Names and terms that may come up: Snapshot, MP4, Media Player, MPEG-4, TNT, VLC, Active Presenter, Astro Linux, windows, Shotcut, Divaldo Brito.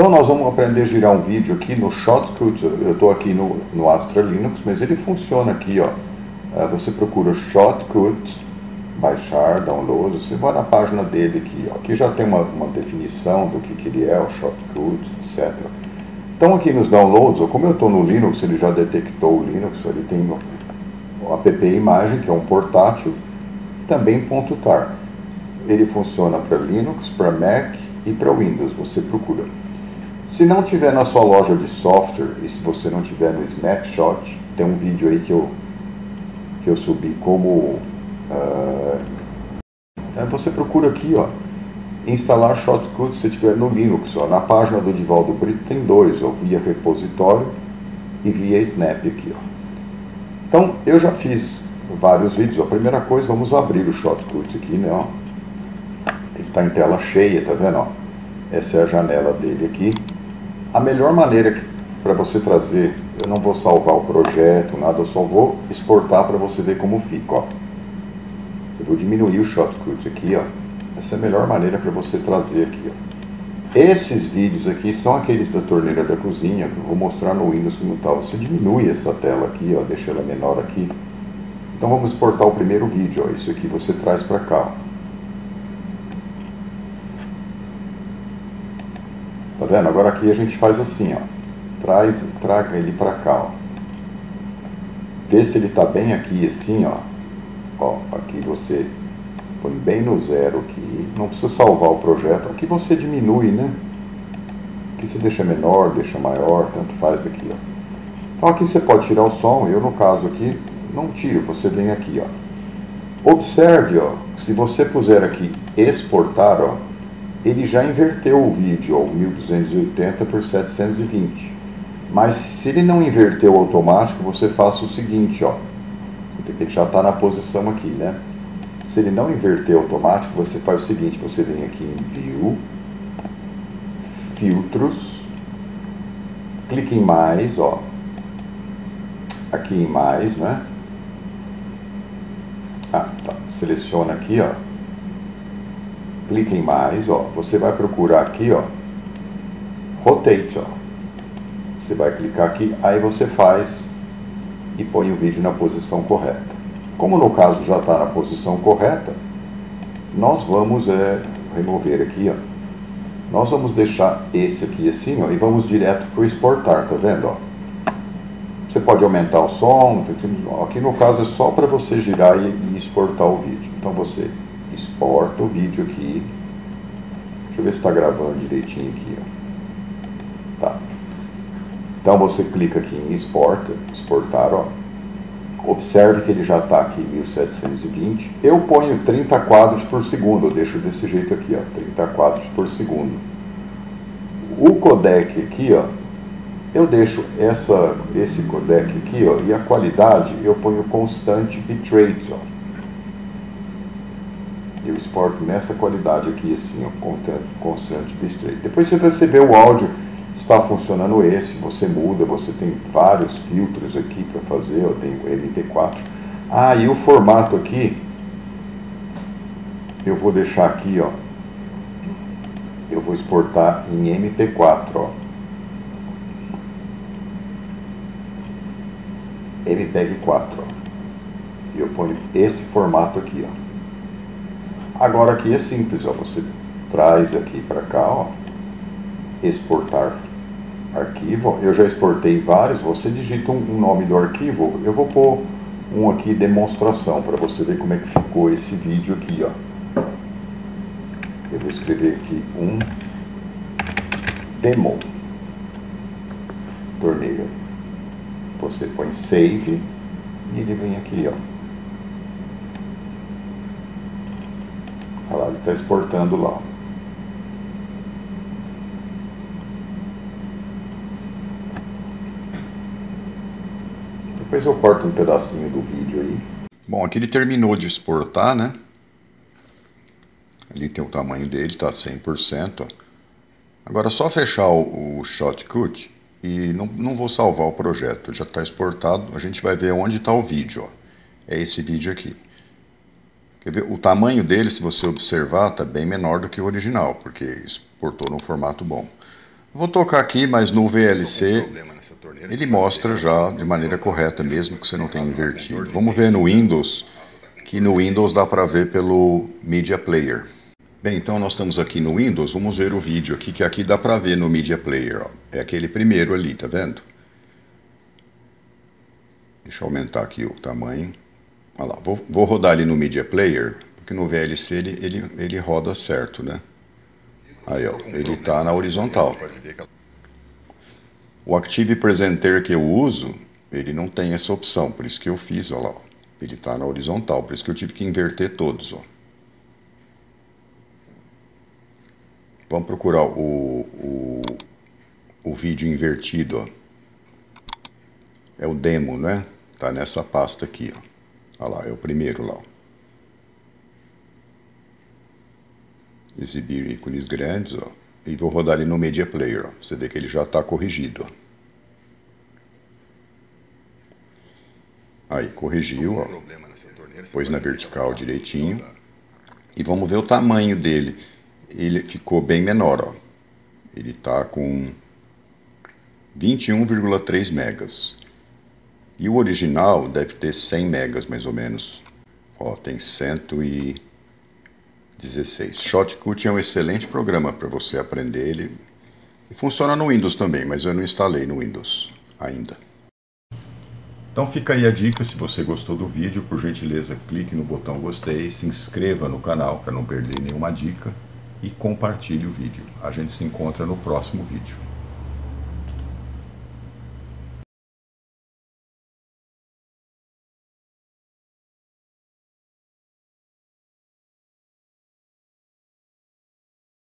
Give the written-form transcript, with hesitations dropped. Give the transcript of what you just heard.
Então nós vamos aprender a girar um vídeo aqui no Shotcut. Eu estou aqui no Astro Linux, mas ele funciona aqui, ó. Você procura Shotcut, baixar, download, você vai na página dele aqui, ó. Aqui já tem uma definição do que ele é, o Shotcut, etc. Então aqui nos downloads, ó, como eu estou no Linux, ele já detectou o Linux, ele tem o app imagem, que é um portátil, também .tar. Ele funciona para Linux, para Mac e para Windows, você procura. Se não tiver na sua loja de software, e se você não tiver no Snapshot, tem um vídeo aí que eu subi como... você procura aqui, ó, instalar Shotcut se tiver no Linux, ó, na página do Divaldo Brito tem dois, ó, via repositório e via Snap aqui, ó. Então eu já fiz vários vídeos, ó. Primeira coisa, vamos abrir o Shotcut aqui, né, ó. Ele está em tela cheia, tá vendo, ó? Essa é a janela dele aqui. A melhor maneira para você trazer, eu não vou salvar o projeto, nada, eu só vou exportar para você ver como fica, ó. Eu vou diminuir o Shotcut aqui, ó. Essa é a melhor maneira para você trazer aqui, ó. Esses vídeos aqui são aqueles da torneira da cozinha, que eu vou mostrar no Windows como tal. Você diminui essa tela aqui, ó, deixa ela menor aqui. Então vamos exportar o primeiro vídeo, ó. Isso aqui você traz para cá, ó. Tá vendo? Agora aqui a gente faz assim, ó. Traga ele para cá, ó. Vê se ele tá bem aqui, assim, ó. Ó, aqui você põe bem no zero aqui, não precisa salvar o projeto, aqui você diminui, né? Aqui você deixa menor, deixa maior, tanto faz aqui, ó. Então aqui você pode tirar o som, eu no caso aqui não tiro, você vem aqui, ó. Observe, ó, se você puser aqui exportar, ó, ele já inverteu o vídeo, ó, 1280 por 720. Mas se ele não inverteu automático, você faça o seguinte, ó. Ele já está na posição aqui, né? Se ele não inverter automático, você faz o seguinte, você vem aqui em View, Filtros, clica em Mais, ó. Aqui em Mais, né? Ah, tá. Seleciona aqui, ó. Clica em Mais, ó. Você vai procurar aqui, ó. Rotate, ó. Você vai clicar aqui, aí você faz... e põe o vídeo na posição correta. Como no caso já está na posição correta, nós vamos remover aqui, ó. Nós vamos deixar esse aqui assim, ó, e vamos direto para o exportar, tá vendo, ó? Você pode aumentar o som, aqui no caso é só para você girar e exportar o vídeo. Então você exporta o vídeo aqui, deixa eu ver se está gravando direitinho aqui, ó. Tá. Então você clica aqui em exportar, ó. Observe que ele já está aqui em 1720. Eu ponho 30 quadros por segundo, eu deixo desse jeito aqui, ó, 30 quadros por segundo. O codec aqui, ó, eu deixo esse codec aqui, ó, e a qualidade eu ponho constante bitrate, ó. Eu exporto nessa qualidade aqui, assim, ó, constante bitrate. Depois você vê o áudio. Está funcionando esse, você muda, você tem vários filtros aqui para fazer, eu tenho MT4. Ah, e o formato aqui, eu vou deixar aqui, ó, eu vou exportar em MP4, ó. MPEG-4, ó. Eu ponho esse formato aqui, ó. Agora aqui é simples, ó, você traz aqui para cá, ó. Exportar arquivo, eu já exportei vários, você digita um nome do arquivo, eu vou pôr um aqui, demonstração, para você ver como é que ficou esse vídeo aqui, ó. Eu vou escrever aqui um demo, torneira, você põe save e ele vem aqui, ó. Olha lá, ele está exportando lá. Depois eu corto um pedacinho do vídeo aí. Bom, aqui ele terminou de exportar, né? Ali tem o tamanho dele, tá 100%. Ó. Agora é só fechar o Shotcut e não vou salvar o projeto. Já está exportado, a gente vai ver onde está o vídeo. Ó. É esse vídeo aqui. Quer ver? O tamanho dele, se você observar, tá bem menor do que o original, porque exportou num formato bom. Vou tocar aqui, mas no VLC ele mostra já de maneira correta, mesmo que você não tenha invertido. Vamos ver no Windows, que no Windows dá para ver pelo Media Player. Bem, então nós estamos aqui no Windows, vamos ver o vídeo aqui, que aqui dá para ver no Media Player, ó. É aquele primeiro ali, tá vendo? Deixa eu aumentar aqui o tamanho. Olha lá, vou rodar ele no Media Player, porque no VLC ele roda certo, né? Aí, ó, ele tá na horizontal. O Active Presenter que eu uso, ele não tem essa opção, por isso que eu fiz, olha lá, ó. Ele tá na horizontal, por isso que eu tive que inverter todos, ó. Vamos procurar o vídeo invertido, ó. É o demo, né? Tá nessa pasta aqui, ó. Olha lá, é o primeiro lá, ó. Exibir ícones grandes, ó. E vou rodar ele no Media Player, ó. Você vê que ele já tá corrigido, ó. Aí, corrigiu, ó. Pôs na vertical direitinho. E vamos ver o tamanho dele. Ele ficou bem menor, ó. Ele está com 21,3 megas. E o original deve ter 100 megas, mais ou menos. Ó, tem 116. Shotcut é um excelente programa para você aprender ele. E funciona no Windows também, mas eu não instalei no Windows ainda. Então fica aí a dica, se você gostou do vídeo, por gentileza, clique no botão gostei, se inscreva no canal para não perder nenhuma dica. E compartilhe o vídeo. A gente se encontra no próximo vídeo.